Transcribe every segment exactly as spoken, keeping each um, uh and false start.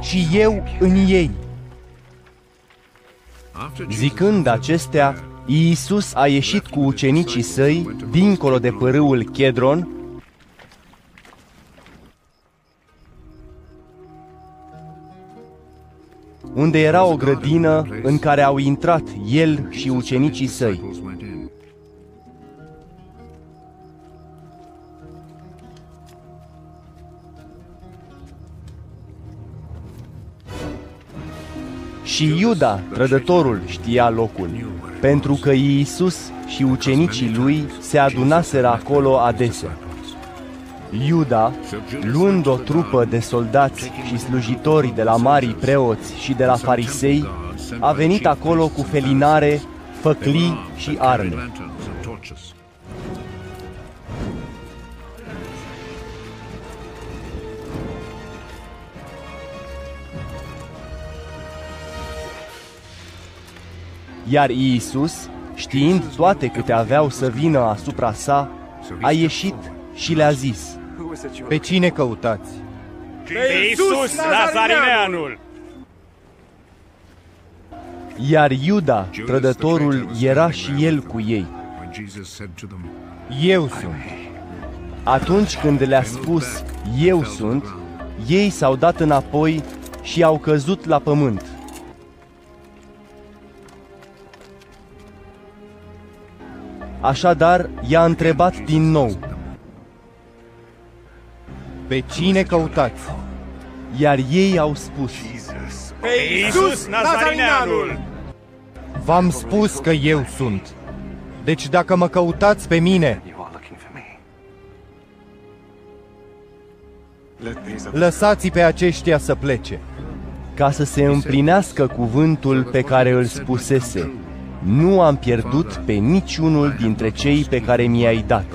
și eu în ei. Zicând acestea, Iisus a ieșit cu ucenicii săi dincolo de pârâul Chedron unde era o grădină în care au intrat el și ucenicii săi. Și Iuda, trădătorul, știa locul, pentru că Iisus și ucenicii lui se adunaseră acolo adesea. Iuda, luând o trupă de soldați și slujitori de la marii preoți și de la farisei, a venit acolo cu felinare, făclii și arme. Iar Iisus, știind toate câte aveau să vină asupra sa, a ieșit și le-a zis: Pe cine căutați? Pe Iisus Nazarineanul! Iar Iuda, trădătorul, era și el cu ei. Eu sunt. Atunci când le-a spus: Eu sunt, ei s-au dat înapoi și au căzut la pământ. Așadar, i-a întrebat din nou: Pe cine căutați? Iar ei au spus: Pe Iisus Nazarineanul! V-am spus că eu sunt. Deci dacă mă căutați pe mine, lăsați-i pe aceștia să plece. Ca să se împlinească cuvântul pe care îl spusese: Nu am pierdut pe niciunul dintre cei pe care mi-ai dat.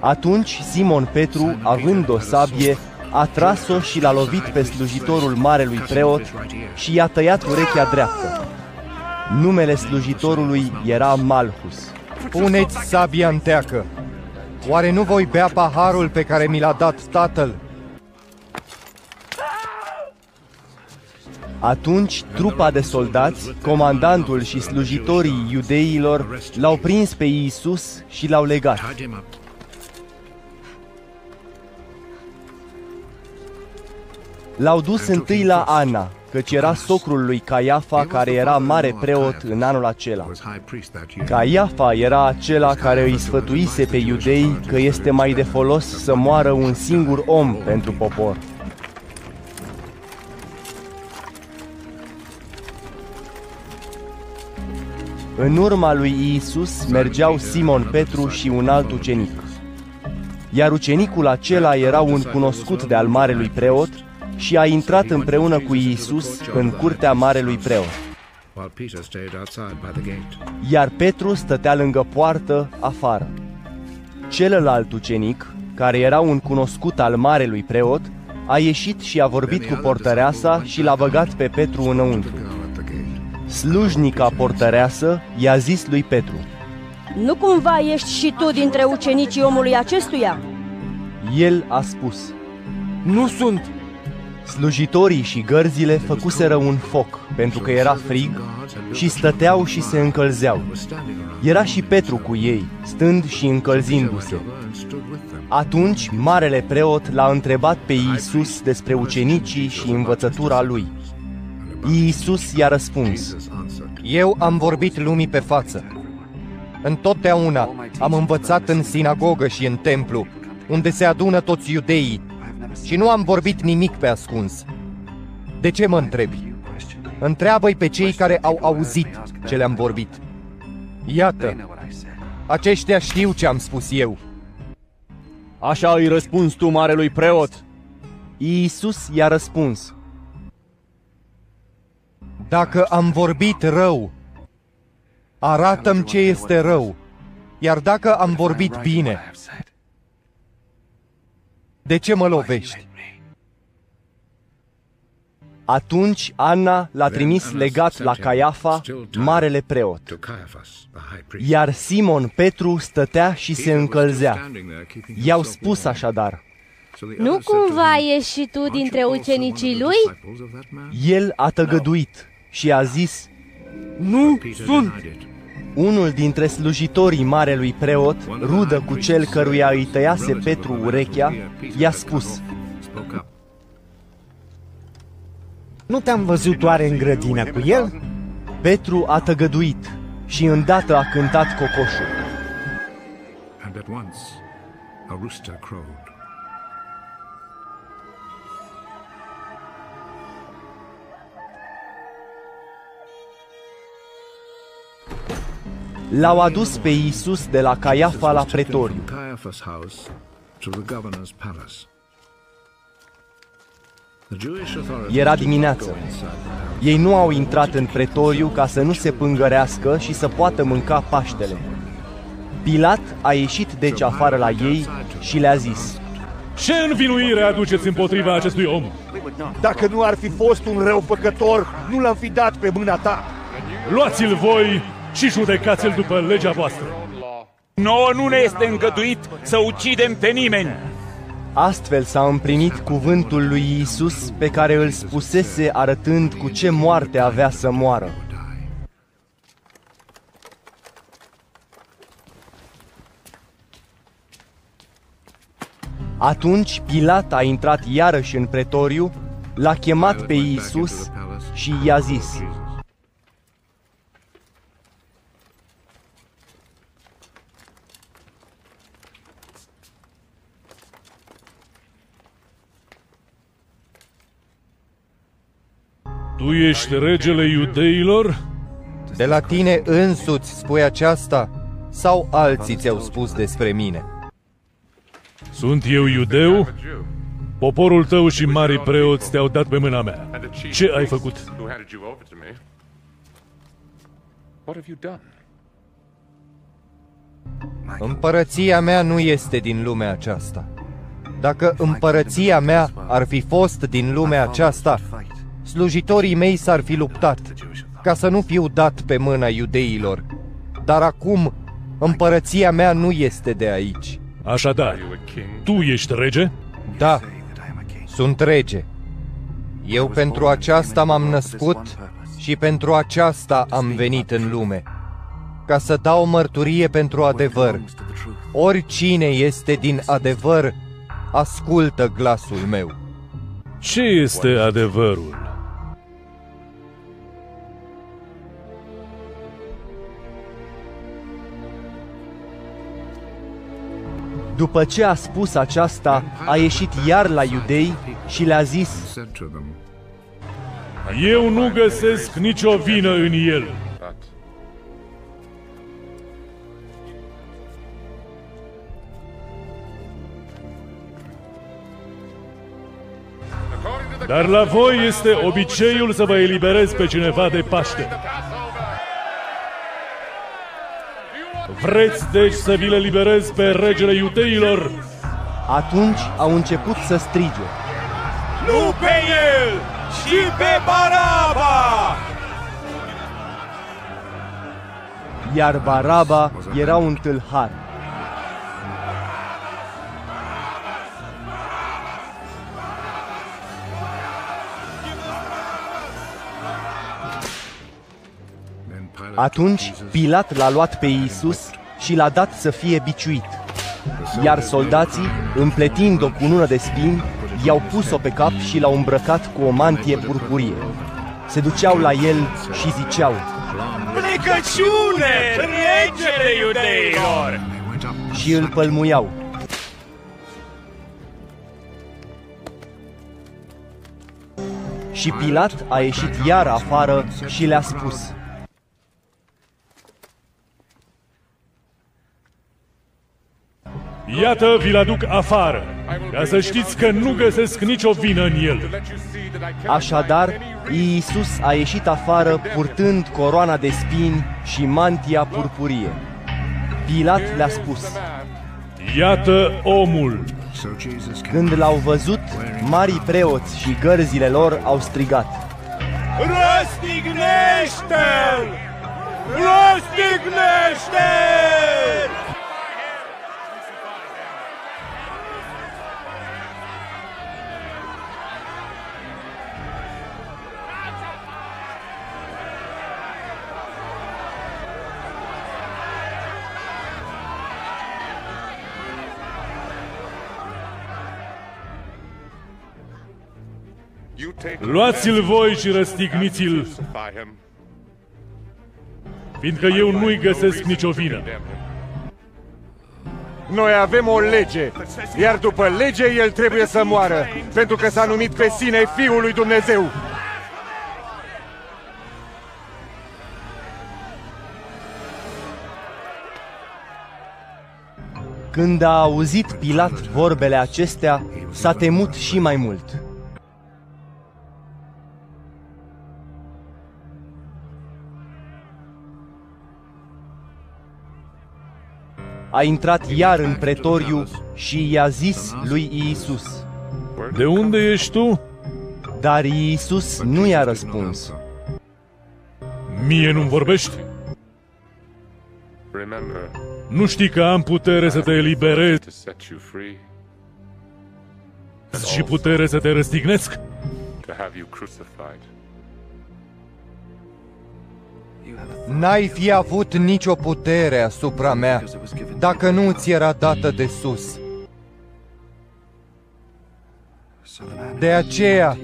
Atunci Simon Petru, având o sabie, a tras-o și l-a lovit pe slujitorul marelui preot și i-a tăiat urechea dreaptă. Numele slujitorului era Malchus. Puneți sabia în teacă! Oare nu voi bea paharul pe care mi l-a dat tatăl? Atunci trupa de soldați, comandantul și slujitorii iudeilor l-au prins pe Iisus și l-au legat. L-au dus întâi la Ana, căci era socrul lui Caiafa, care era mare preot în anul acela. Caiafa era acela care îi sfătuise pe iudei că este mai de folos să moară un singur om pentru popor. În urma lui Iisus mergeau Simon Petru și un alt ucenic. Iar ucenicul acela era un cunoscut de al marelui preot și a intrat împreună cu Iisus în curtea marelui preot. Iar Petru stătea lângă poartă, afară. Celălalt ucenic, care era un cunoscut al marelui preot, a ieșit și a vorbit cu portăreasa și l-a băgat pe Petru înăuntru. Slujnica portăreasă i-a zis lui Petru: Nu cumva ești și tu dintre ucenicii omului acestuia? El a spus: Nu sunt. Slujitorii și gărzile făcuseră un foc, pentru că era frig, și stăteau și se încălzeau. Era și Petru cu ei, stând și încălzindu-se. Atunci marele preot l-a întrebat pe Iisus despre ucenicii și învățătura lui. Iisus i-a răspuns: Eu am vorbit lumii pe față. Întotdeauna am învățat în sinagogă și în templu, unde se adună toți iudeii, și nu am vorbit nimic pe ascuns. De ce mă întrebi? Întreabă-i pe cei care au auzit ce le-am vorbit. Iată, aceștia știu ce am spus eu. Așa îi răspunzi tu marelui preot? Iisus i-a răspuns: Dacă am vorbit rău, arată-mi ce este rău, iar dacă am vorbit bine, de ce mă lovești? Atunci Ana l-a trimis legat la Caiafa, marele preot, iar Simon Petru stătea și se încălzea. I-au spus așadar: Nu cumva ești și tu dintre ucenicii lui? El a tăgăduit și a zis, nu sunt! Unul dintre slujitorii marelui preot, rudă cu cel căruia îi tăiase Petru urechea, i-a spus, nu te-am văzut oare în grădină cu el? Petru a tăgăduit și îndată a cântat cocoșul. L-au adus pe Iisus de la Caiafa la pretoriu. Era dimineață. Ei nu au intrat în pretoriu ca să nu se pângărească și să poată mânca Paștele. Pilat a ieșit deci afară la ei și le-a zis, ce învinuire aduceți împotriva acestui om? Dacă nu ar fi fost un răufăcător, nu l-am fi dat pe mâna ta. Luați-l voi și judecați-l după legea voastră. Nouă nu ne este îngăduit să ucidem pe nimeni. Astfel s-a împlinit cuvântul lui Iisus pe care îl spusese arătând cu ce moarte avea să moară. Atunci Pilat a intrat iarăși în pretoriu, l-a chemat pe Iisus și i-a zis, tu ești regele iudeilor? De la tine însuți spui aceasta sau alții ți-au spus despre mine? Sunt eu iudeu? Poporul tău și marii preoți te-au dat pe mâna mea. Ce ai făcut? Împărăția mea nu este din lumea aceasta. Dacă împărăția mea ar fi fost din lumea aceasta, slujitorii mei s-ar fi luptat, ca să nu fiu dat pe mâna iudeilor. Dar acum, împărăția mea nu este de aici. Așadar, tu ești rege? Da, sunt rege. Eu pentru aceasta m-am născut și pentru aceasta am venit în lume, ca să dau mărturie pentru adevăr. Oricine este din adevăr, ascultă glasul meu. Ce este adevărul? După ce a spus aceasta, a ieșit iar la iudei și le-a zis, eu nu găsesc nicio vină în el. Dar la voi este obiceiul să vă eliberez pe cineva de Paște. Vreți deci să vi-l eliberez pe regele iudeilor? Atunci au început să strige, nu pe el, ci pe Baraba! Iar Baraba era un tâlhar. Atunci Pilat l-a luat pe Iisus și l-a dat să fie biciuit, iar soldații, împletind-o cu ună de spini, i-au pus-o pe cap și l-au îmbrăcat cu o mantie purpurie. Se duceau la el și ziceau, plecăciune, regele iudeilor! Și îl pălmuiau. Și Pilat a ieșit iar afară și le-a spus, iată, vi-l aduc afară, ca să știți că nu găsesc nicio vină în el. Așadar, Iisus a ieșit afară purtând coroana de spini și mantia purpurie. Pilat le-a spus, iată omul! Când l-au văzut, marii preoți și gărzile lor au strigat, răstignește-l! Răstignește-l! Luați-l voi și răstigniți-l, fiindcă eu nu-i găsesc nicio vină. Noi avem o lege, iar după lege el trebuie să moară, pentru că s-a numit pe sine Fiul lui Dumnezeu. Când a auzit Pilat vorbele acestea, s-a temut și mai mult. A intrat iar în pretoriu și i-a zis lui Iisus: De unde ești tu? Dar Iisus nu i-a răspuns. Mie nu-mi vorbești? Nu știi că am putere să te eliberez și putere să te răstignesc? N-ai fi avut nicio putere asupra mea dacă nu ți era dată de sus. De aceea,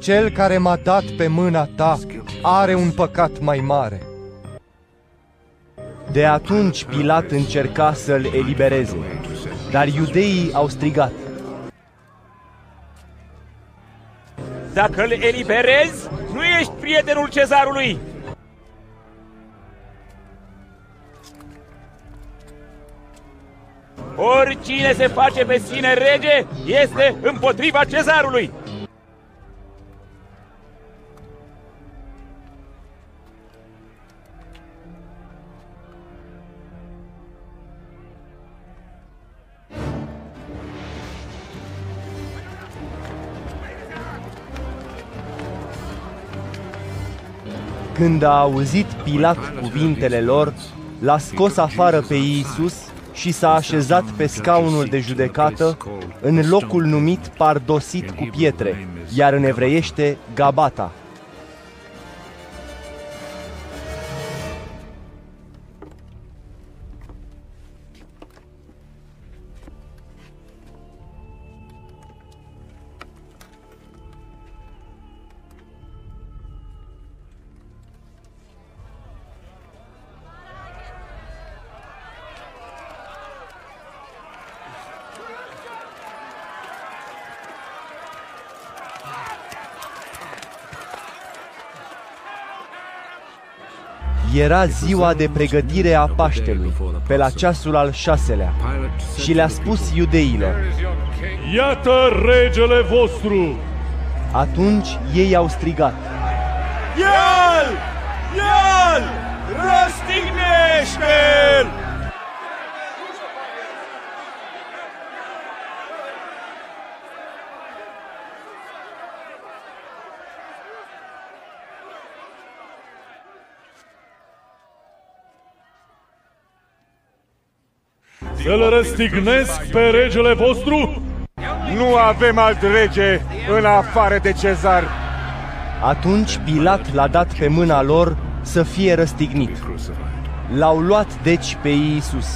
cel care m-a dat pe mâna ta are un păcat mai mare. De atunci Pilat încerca să-l elibereze, dar iudeii au strigat: Dacă îl eliberezi, nu ești prietenul cezarului! Oricine se face pe sine rege este împotriva cezarului! Când a auzit Pilat cuvintele lor, l-a scos afară pe Iisus și s-a așezat pe scaunul de judecată, în locul numit pardosit cu pietre, iar în evreiește Gabata. Era ziua de pregătire a Paștelui, pe la ceasul al șaselea, și le-a spus iudeilor: Iată regele vostru! Atunci ei au strigat: El! El! Răstignește-l! Să-l răstignesc pe regele vostru? Nu avem alt rege în afară de Cezar. Atunci Pilat l-a dat pe mâna lor să fie răstignit. L-au luat deci pe Iisus.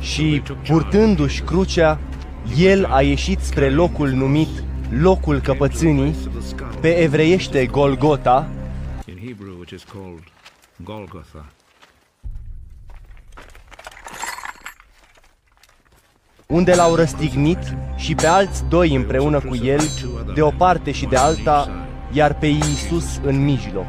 Și, purtându-și crucea, el a ieșit spre locul numit locul căpățânii, pe evreiește Golgota, unde l-au răstignit și pe alți doi împreună cu el, de o parte și de alta, iar pe Iisus în mijloc.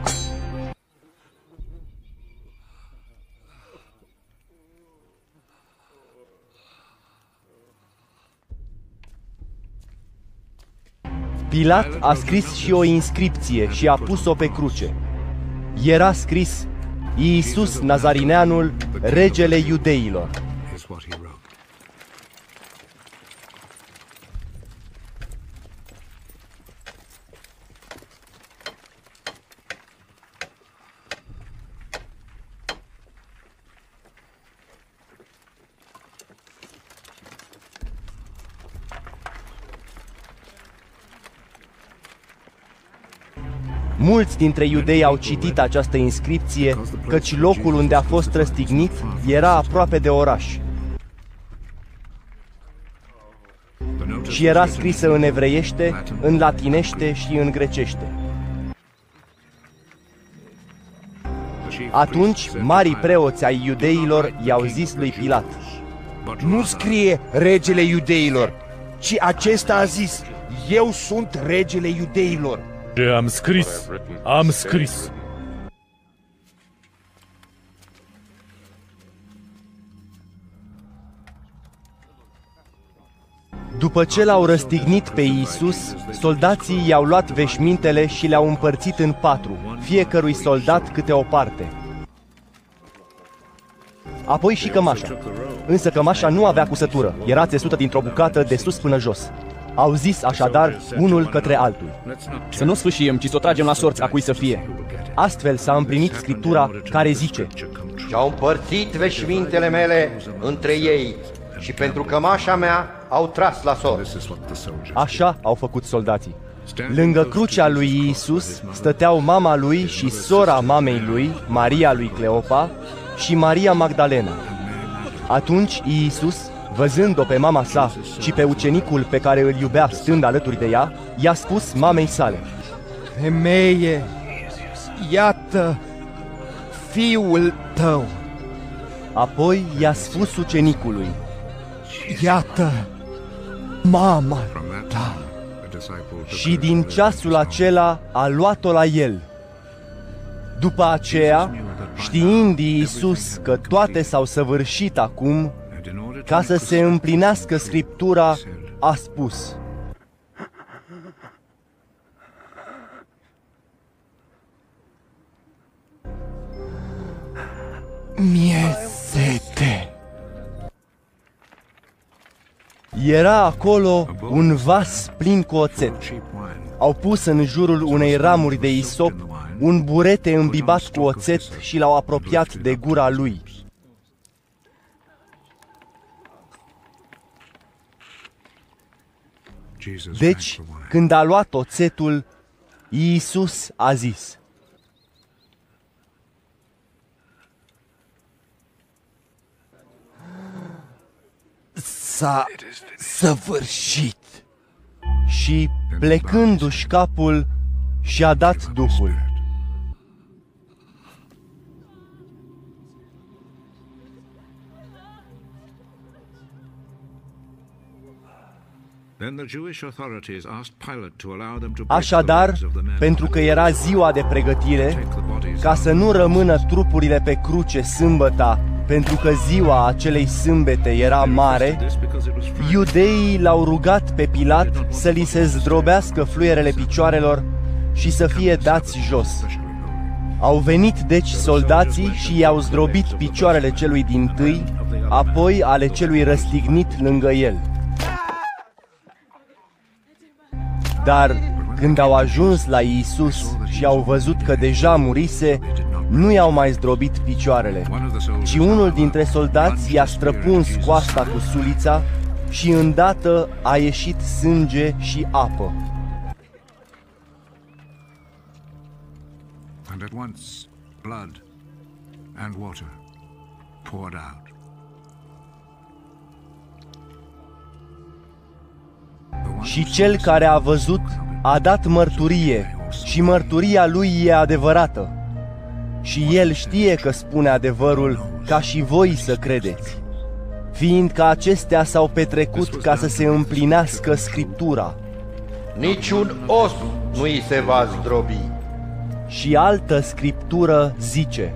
Pilat a scris și o inscripție și a pus-o pe cruce. Era scris: Iisus Nazarineanul, regele iudeilor. Mulți dintre iudei au citit această inscripție, căci locul unde a fost răstignit era aproape de oraș. Și era scrisă în evreiește, în latinește și în grecește. Atunci, marii preoți ai iudeilor i-au zis lui Pilat: nu scrie regele iudeilor, ci acesta a zis: eu sunt regele iudeilor. Ce am scris, am scris. După ce l-au răstignit pe Iisus, soldații i-au luat veșmintele și le-au împărțit în patru, fiecărui soldat câte o parte. Apoi și cămașa. Însă cămașa nu avea cusătură, era țesută dintr-o bucată de sus până jos. Au zis așadar unul către altul: să nu sfâșiem, ci să o tragem la sorți a cui să fie. Astfel s-a împlinit Scriptura care zice: și-au împărțit veșmintele mele între ei și pentru cămașa mea au tras la sorți. Așa au făcut soldații. Lângă crucea lui Iisus stăteau mama lui și sora mamei lui, Maria lui Cleopa, și Maria Magdalena. Atunci Iisus, văzând-o pe mama sa și pe ucenicul pe care îl iubea stând alături de ea, i-a spus mamei sale: femeie, iată fiul tău. Apoi i-a spus ucenicului: iată mama ta. Și din ceasul acela a luat-o la el. După aceea, știind Iisus că toate s-au săvârșit acum, ca să se împlinească Scriptura, a spus: mi-e sete. Era acolo un vas plin cu oțet. Au pus în jurul unei ramuri de isop un burete îmbibat cu oțet și l-au apropiat de gura lui. Deci, când a luat oțetul, Iisus a zis: s-a săvârșit. Și, plecându-și capul, și-a dat Duhul. Așadar, pentru că era ziua de pregătire, ca să nu rămână trupurile pe cruce sâmbăta, pentru că ziua acelei sâmbete era mare, iudeii l-au rugat pe Pilat să li se zdrobească fluierele picioarelor și să fie dați jos. Au venit deci soldații și i-au zdrobit picioarele celui dintâi, apoi ale celui răstignit lângă el. Dar când au ajuns la Iisus și au văzut că deja murise, nu i-au mai zdrobit picioarele, ci unul dintre soldați i-a străpuns coasta cu sulița și îndată a ieșit sânge și apă. Și cel care a văzut a dat mărturie și mărturia lui e adevărată. Și el știe că spune adevărul, ca și voi să credeți, fiindcă acestea s-au petrecut ca să se împlinească Scriptura. Niciun os nu i se va zdrobi. Și altă Scriptură zice: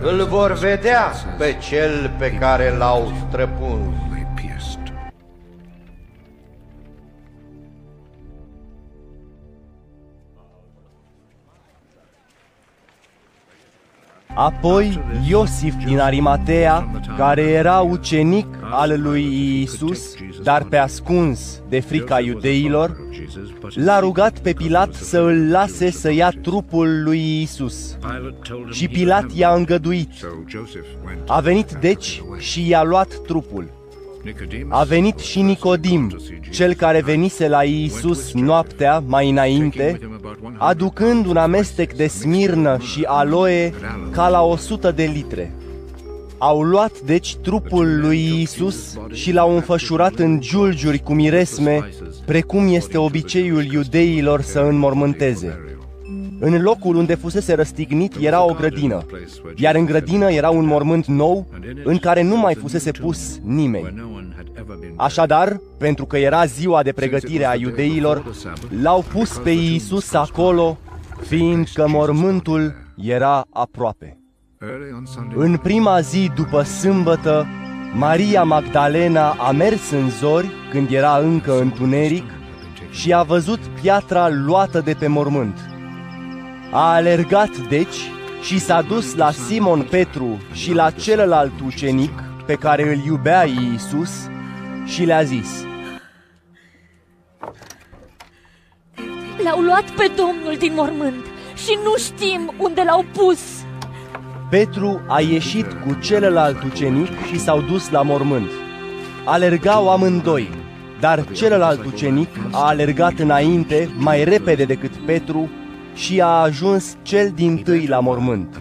îl vor vedea pe cel pe care l-au străpuns. Apoi Iosif din Arimatea, care era ucenic al lui Iisus, dar pe ascuns de frica iudeilor, l-a rugat pe Pilat să îl lase să ia trupul lui Iisus. Și Pilat i-a îngăduit. A venit deci și i-a luat trupul. A venit și Nicodim, cel care venise la Iisus noaptea mai înainte, aducând un amestec de smirnă și aloe ca la o sută de litre. Au luat deci trupul lui Iisus și l-au înfășurat în giulgiuri cu miresme, precum este obiceiul iudeilor să înmormânteze. În locul unde fusese răstignit era o grădină, iar în grădină era un mormânt nou în care nu mai fusese pus nimeni. Așadar, pentru că era ziua de pregătire a iudeilor, l-au pus pe Iisus acolo, fiindcă mormântul era aproape. În prima zi după sâmbătă, Maria Magdalena a mers în zori, când era încă întuneric, și a văzut piatra luată de pe mormânt. A alergat deci și s-a dus la Simon Petru și la celălalt ucenic pe care îl iubea Iisus și le-a zis: L-au luat pe Domnul din mormânt și nu știm unde l-au pus. Petru a ieșit cu celălalt ucenic și s-au dus la mormânt. Alergau amândoi, dar celălalt ucenic a alergat înainte mai repede decât Petru și a ajuns cel dintâi la mormânt.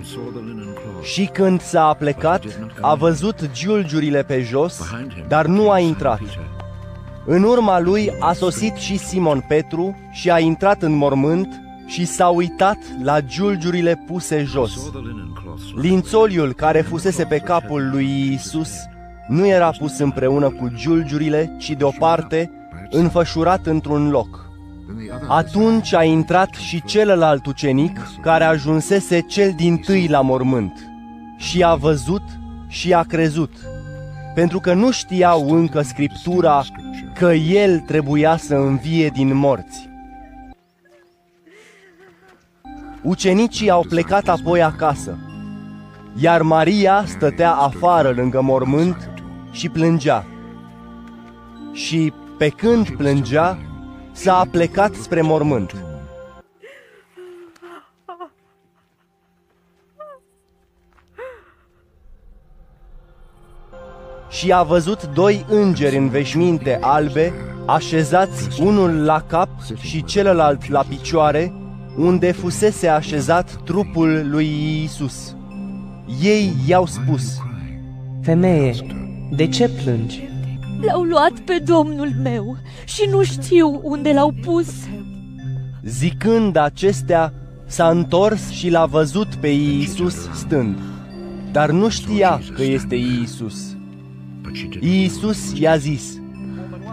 Și când s-a plecat, a văzut giulgiurile pe jos, dar nu a intrat. În urma lui a sosit și Simon Petru și a intrat în mormânt și s-a uitat la giulgiurile puse jos. Lințoliul care fusese pe capul lui Iisus nu era pus împreună cu giulgiurile, ci deoparte, înfășurat într-un loc. Atunci a intrat și celălalt ucenic, care ajunsese cel dintâi la mormânt, și a văzut și a crezut, pentru că nu știau încă Scriptura că el trebuia să învie din morți. Ucenicii au plecat apoi acasă, iar Maria stătea afară lângă mormânt și plângea. Și pe când plângea, s-a aplecat spre mormânt. Și a văzut doi îngeri în veșminte albe, așezați unul la cap și celălalt la picioare, unde fusese așezat trupul lui Iisus. Ei i-au spus: Femeie, de ce plângi? L-au luat pe Domnul meu și nu știu unde l-au pus. Zicând acestea, s-a întors și l-a văzut pe Iisus stând, dar nu știa că este Iisus. Iisus i-a zis: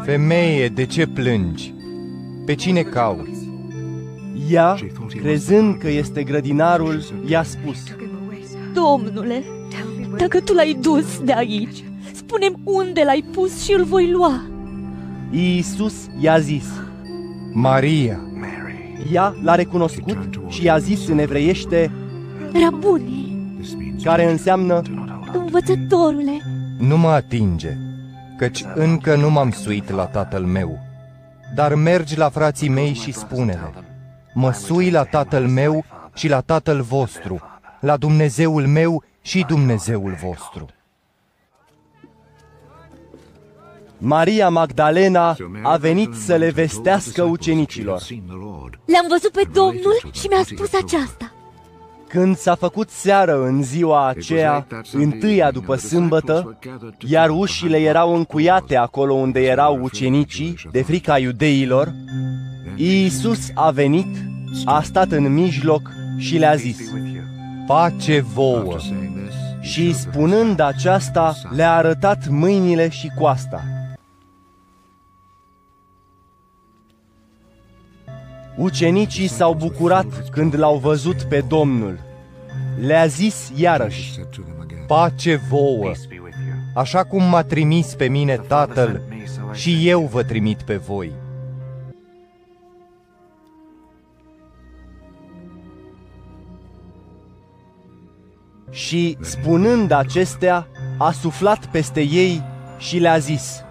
Femeie, de ce plângi? Pe cine cauți? Ea, crezând că este grădinarul, i-a spus: Domnule, dacă tu l-ai dus de aici, spune-mi unde l-ai pus și îl voi lua. Iisus i-a zis: Maria. Ea l-a recunoscut și i-a zis în evreiește: Rabuni, care înseamnă învățătorule. Nu mă atinge, căci încă nu m-am suit la tatăl meu, dar mergi la frații mei și spune-le: Mă sui la tatăl meu și la tatăl vostru, la Dumnezeul meu și Dumnezeul vostru. Maria Magdalena a venit să le vestească ucenicilor: Le-am văzut pe Domnul și mi-a spus aceasta. Când s-a făcut seară în ziua aceea, întâia după sâmbătă, iar ușile erau încuiate acolo unde erau ucenicii, de frica iudeilor, Iisus a venit, a stat în mijloc și le-a zis: Pace vouă! Și spunând aceasta, le-a arătat mâinile și coasta. Ucenicii s-au bucurat când l-au văzut pe Domnul. Le-a zis iarăși: Pace vouă! Așa cum m-a trimis pe mine Tatăl, și eu vă trimit pe voi. Și, spunând acestea, a suflat peste ei și le-a zis: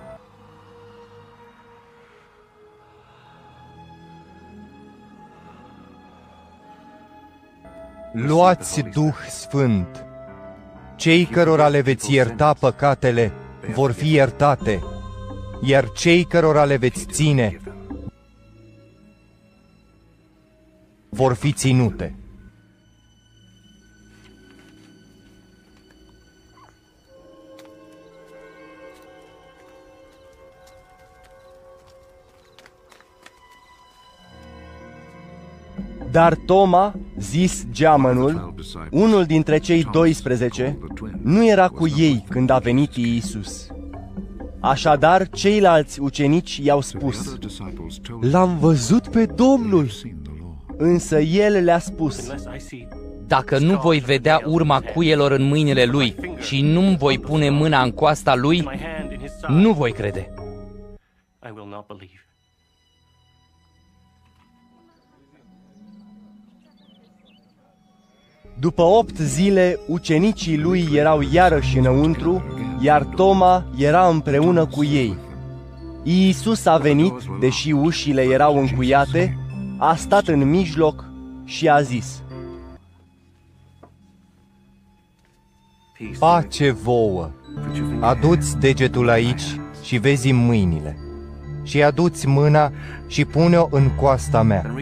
Luați Duh Sfânt! Cei cărora le veți ierta păcatele vor fi iertate, iar cei cărora le veți ține vor fi ținute. Dar Toma, zis geamănul, unul dintre cei doisprezece, nu era cu ei când a venit Iisus. Așadar, ceilalți ucenici i-au spus: L-am văzut pe Domnul! Însă el le-a spus: Dacă nu voi vedea urma cuielor în mâinile lui și nu-mi voi pune mâna în coasta lui, nu voi crede. După opt zile, ucenicii lui erau iarăși înăuntru, iar Toma era împreună cu ei. Iisus a venit, deși ușile erau încuiate, a stat în mijloc și a zis: Pace vouă! Adu-ți degetul aici și vezi mâinile, și adu-ți mâna și pune-o în coasta mea.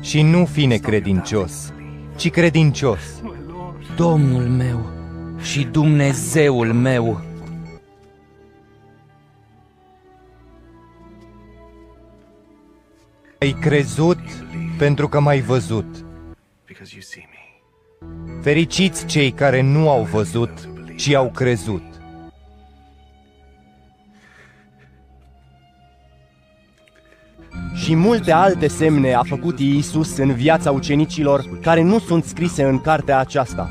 Și nu fi necredincios, ci credincios. Domnul meu și Dumnezeul meu! Ai crezut pentru că m-ai văzut. Fericiți cei care nu au văzut, ci au crezut. Și multe alte semne a făcut Iisus în viața ucenicilor, care nu sunt scrise în cartea aceasta.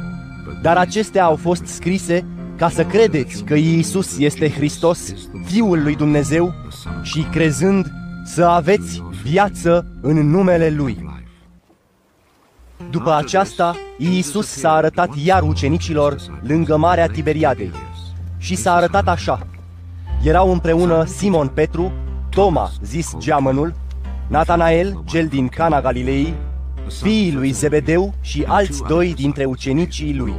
Dar acestea au fost scrise ca să credeți că Iisus este Hristos, Fiul lui Dumnezeu, și crezând să aveți viață în numele Lui. După aceasta, Iisus s-a arătat iar ucenicilor lângă Marea Tiberiadei și s-a arătat așa. Erau împreună Simon Petru, Toma, zis geamănul, Nathanael, cel din Cana Galilei, fiii lui Zebedeu și alți doi dintre ucenicii lui.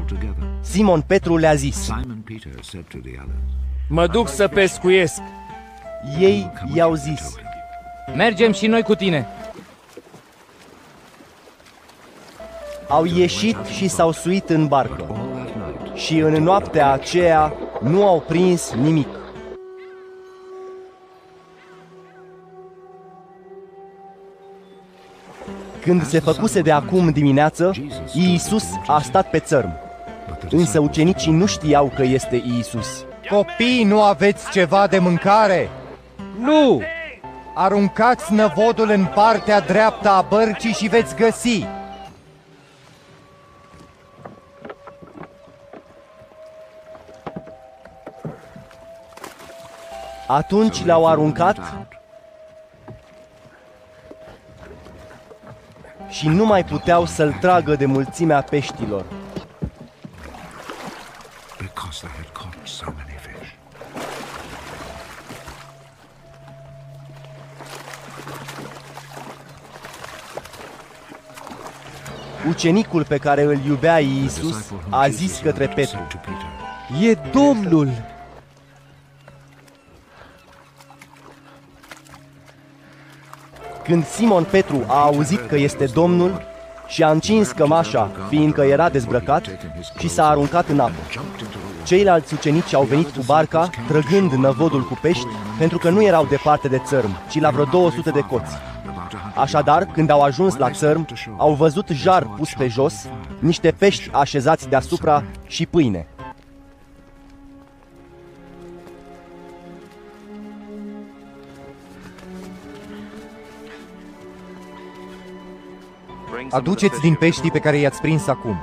Simon Petru le-a zis: Mă duc să pescuiesc. Ei i-au zis: Mergem și noi cu tine. Au ieșit și s-au suit în barcă și în noaptea aceea nu au prins nimic. Când se făcuse de acum dimineață, Iisus a stat pe țărm. Însă ucenicii nu știau că este Iisus. Copii, nu aveți ceva de mâncare? Nu! Aruncați năvodul în partea dreaptă a bărcii și veți găsi. Atunci l-au aruncat și nu mai puteau să-l tragă de mulțimea peștilor. Ucenicul pe care îl iubea Iisus a zis către Petru: E Domnul! Când Simon Petru a auzit că este Domnul și a încins cămașa, fiindcă era dezbrăcat, și s-a aruncat în apă. Ceilalți ucenici au venit cu barca, trăgând năvodul cu pești, pentru că nu erau departe de țărm, ci la vreo două sute de coți. Așadar, când au ajuns la țărm, au văzut jar pus pe jos, niște pești așezați deasupra și pâine. Aduceți din peștii pe care i-ați prins acum.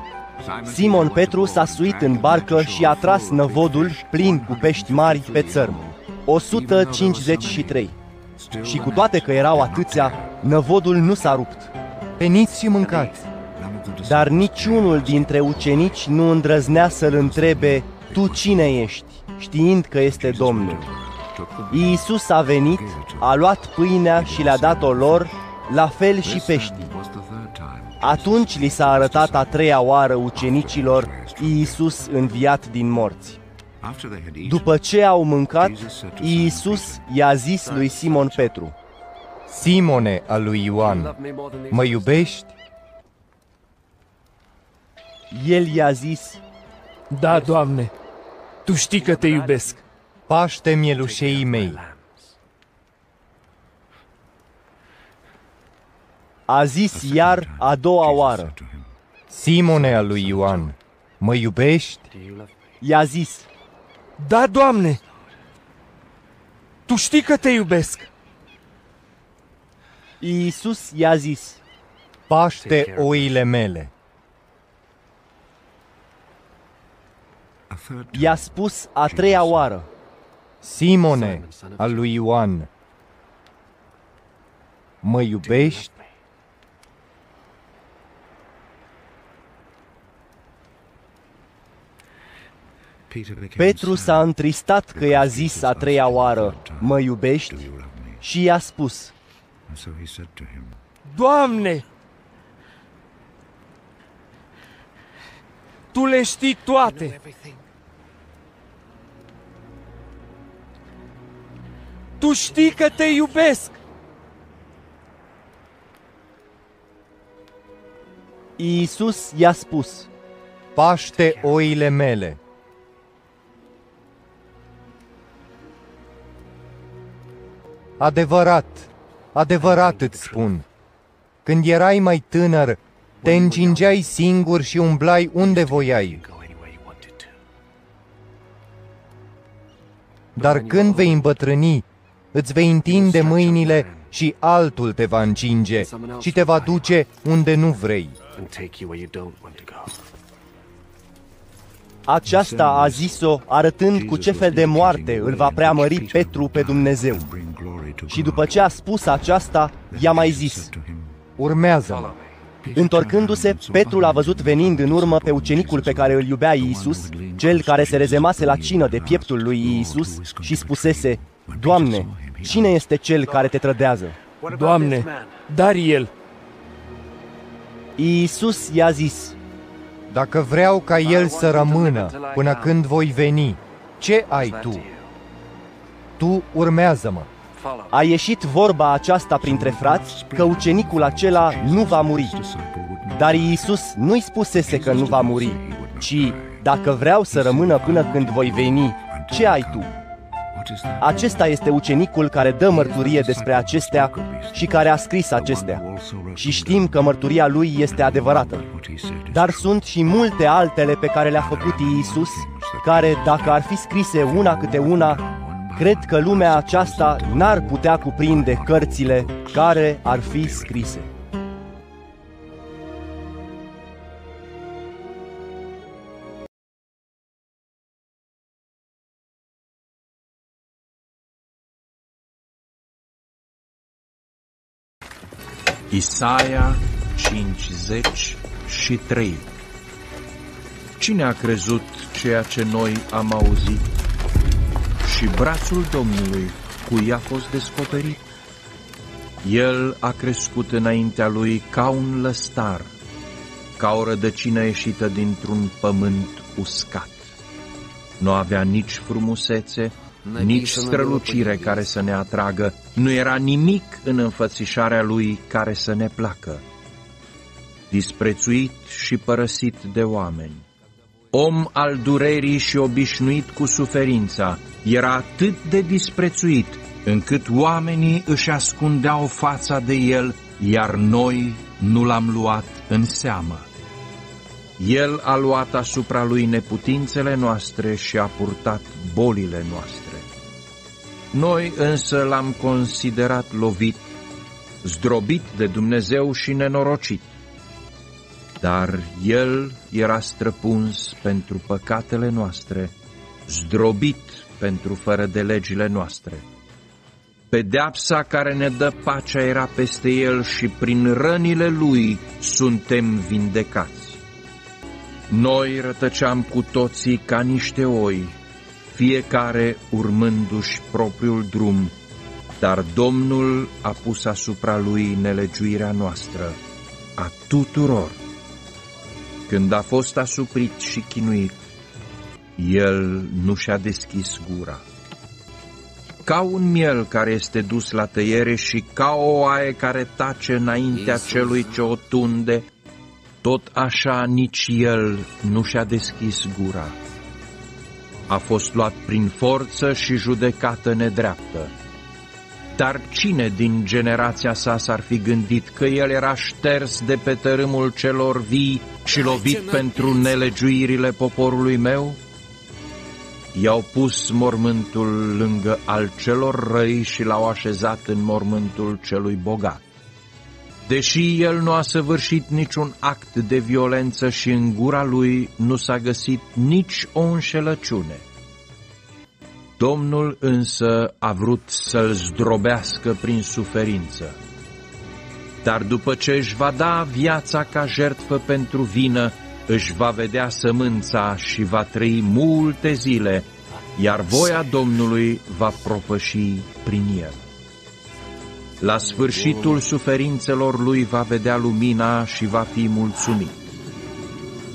Simon Petru s-a suit în barcă și a tras năvodul plin cu pești mari pe țărm, o sută cincizeci și trei. Și cu toate că erau atâția, năvodul nu s-a rupt. Veniți și mâncați! Dar niciunul dintre ucenici nu îndrăznea să-l întrebe: Tu cine ești? Știind că este Domnul. Iisus a venit, a luat pâinea și le-a dat-o lor, la fel și peștii. Atunci li s-a arătat a treia oară ucenicilor Iisus înviat din morți. După ce au mâncat, Iisus i-a zis lui Simon Petru: Simone al lui Ioan, mă iubești? El i-a zis: Da, Doamne, Tu știi că Te iubesc. Paște mielușeii mei. A zis iar a doua oară: Simone al lui Ioan, mă iubești? I-a zis: Da, Doamne, Tu știi că Te iubesc. Iisus i-a zis: Paște oile mele. I-a spus a treia oară: Simone al lui Ioan, mă iubești? Petru s-a întristat că i-a zis a treia oară: Mă iubești? Și i-a spus: Doamne, Tu le știi toate. Tu știi că Te iubesc. Iisus i-a spus: Paște oile mele. Adevărat, adevărat îți spun, când erai mai tânăr, te încingeai singur și umblai unde voiai. Dar când vei îmbătrâni, îți vei întinde mâinile și altul te va încinge și te va duce unde nu vrei. Aceasta a zis-o arătând cu ce fel de moarte îl va preamări Petru pe Dumnezeu. Și după ce a spus aceasta, i-a mai zis: Urmează-mă. Întorcându-se, Petru l-a văzut venind în urmă pe ucenicul pe care îl iubea Iisus, cel care se rezemase la cină de pieptul lui Iisus și spusese: Doamne, cine este cel care Te trădează? Doamne, dar el. Iisus i-a zis: Dacă vreau ca el să rămână până când voi veni, ce ai tu? Tu urmează-mă. A ieșit vorba aceasta printre frați că ucenicul acela nu va muri. Dar Iisus nu-i spusese că nu va muri, ci: Dacă vreau să rămână până când voi veni, ce ai tu? Acesta este ucenicul care dă mărturie despre acestea și care a scris acestea. Și știm că mărturia lui este adevărată. Dar sunt și multe altele pe care le-a făcut Iisus, care, dacă ar fi scrise una câte una, cred că lumea aceasta n-ar putea cuprinde cărțile care ar fi scrise. Isaia cincizeci și trei. Cine a crezut ceea ce noi am auzit? Și brațul Domnului cui a fost descoperit? El a crescut înaintea lui ca un lăstar, ca o rădăcină ieșită dintr-un pământ uscat. Nu avea nici frumusețe, nici strălucire care să ne atragă, nu era nimic în înfățișarea lui care să ne placă. Disprețuit și părăsit de oameni, om al durerii și obișnuit cu suferința, era atât de disprețuit încât oamenii își ascundeau fața de el, iar noi nu l-am luat în seamă. El a luat asupra lui neputințele noastre și a purtat bolile noastre. Noi însă l-am considerat lovit, zdrobit de Dumnezeu și nenorocit. Dar el era străpuns pentru păcatele noastre, zdrobit pentru fără de legile noastre. Pedeapsa care ne dă pacea era peste el și prin rănile lui suntem vindecați. Noi rătăceam cu toții ca niște oi, fiecare urmându-și propriul drum, dar Domnul a pus asupra lui nelegiuirea noastră, a tuturor. Când a fost asuprit și chinuit, El nu și-a deschis gura. Ca un miel care este dus la tăiere și ca o oaie care tace înaintea celui ce o tunde, tot așa nici el nu și-a deschis gura. A fost luat prin forță și judecată nedreaptă. Dar cine din generația sa s-ar fi gândit că el era șters de pe tărâmul celor vii și lovit pentru nelegiuirile poporului meu? I-au pus mormântul lângă al celor răi și l-au așezat în mormântul celui bogat. Deși el nu a săvârșit niciun act de violență și în gura lui nu s-a găsit nici o înșelăciune. Domnul însă a vrut să-l zdrobească prin suferință. Dar după ce își va da viața ca jertfă pentru vină, își va vedea sămânța și va trăi multe zile, iar voia Domnului va propăși prin el. La sfârșitul suferințelor lui va vedea lumina și va fi mulțumit.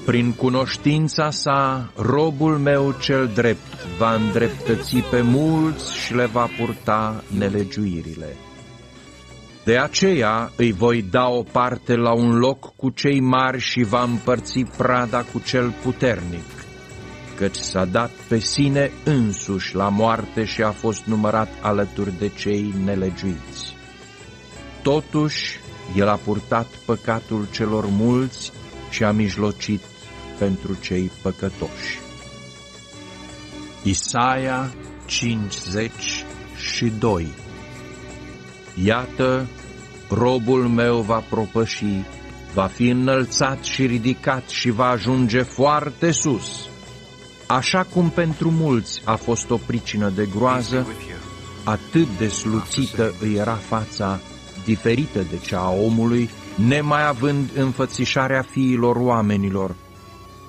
Prin cunoștința sa, robul meu cel drept va îndreptăți pe mulți și le va purta nelegiuirile. De aceea îi voi da o parte la un loc cu cei mari și va împărți prada cu cel puternic, căci s-a dat pe sine însuși la moarte și a fost numărat alături de cei nelegiuiți. Totuși, el a purtat păcatul celor mulți și a mijlocit pentru cei păcătoși. Isaia cincizeci și doi. Iată, robul meu va propăși, va fi înălțat și ridicat și va ajunge foarte sus. Așa cum pentru mulți a fost o pricină de groază, atât de sluțită îi era fața, diferită de cea a omului, nemai având înfățișarea fiilor oamenilor.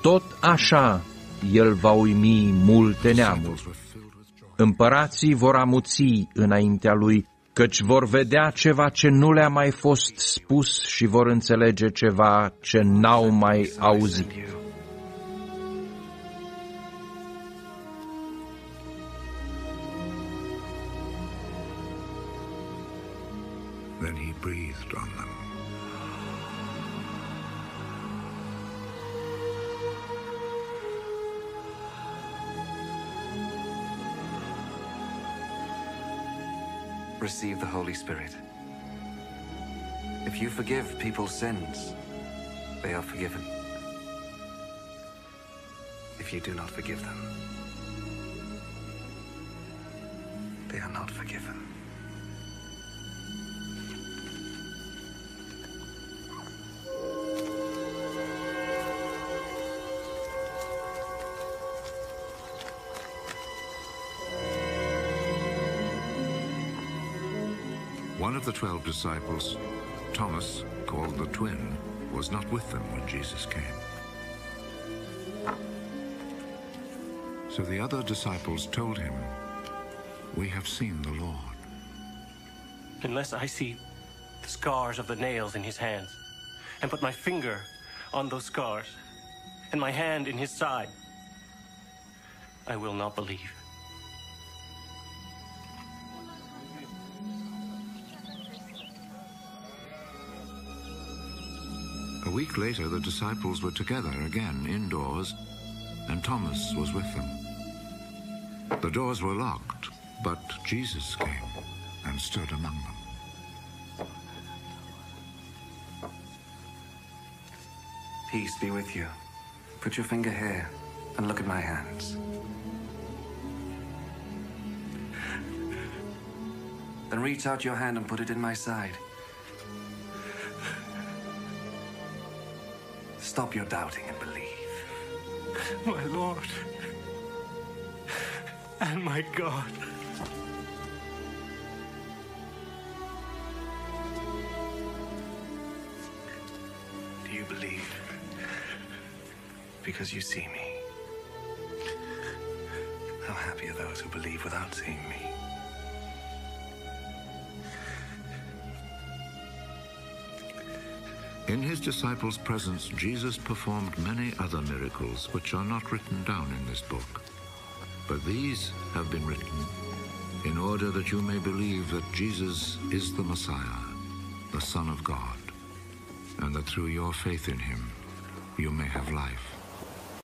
Tot așa el va uimi multe neamuri. Împărații vor amuți înaintea lui, căci vor vedea ceva ce nu le-a mai fost spus și vor înțelege ceva ce n-au mai auzit. Then he breathed on them . Receive the Holy Spirit. If you forgive people's sins, they are forgiven. If you do not forgive them, they are not forgiven. One of the twelve disciples, Thomas, called the twin, was not with them when Jesus came. So the other disciples told him, "We have seen the Lord." Unless I see the scars of the nails in his hands, and put my finger on those scars, and my hand in his side, I will not believe. A week later, the disciples were together again indoors, and Thomas was with them. The doors were locked, but Jesus came and stood among them. Peace be with you. Put your finger here and look at my hands. Then reach out your hand and put it in my side. Stop your doubting and believe. My Lord and my God. Do you believe because you see me? How happy are those who believe without seeing me? In his disciples' presence, Jesus performed many other miracles which are not written down in this book. But these have been written in order that you may believe that Jesus is the Messiah, the Son of God, and that through your faith in him, you may have life.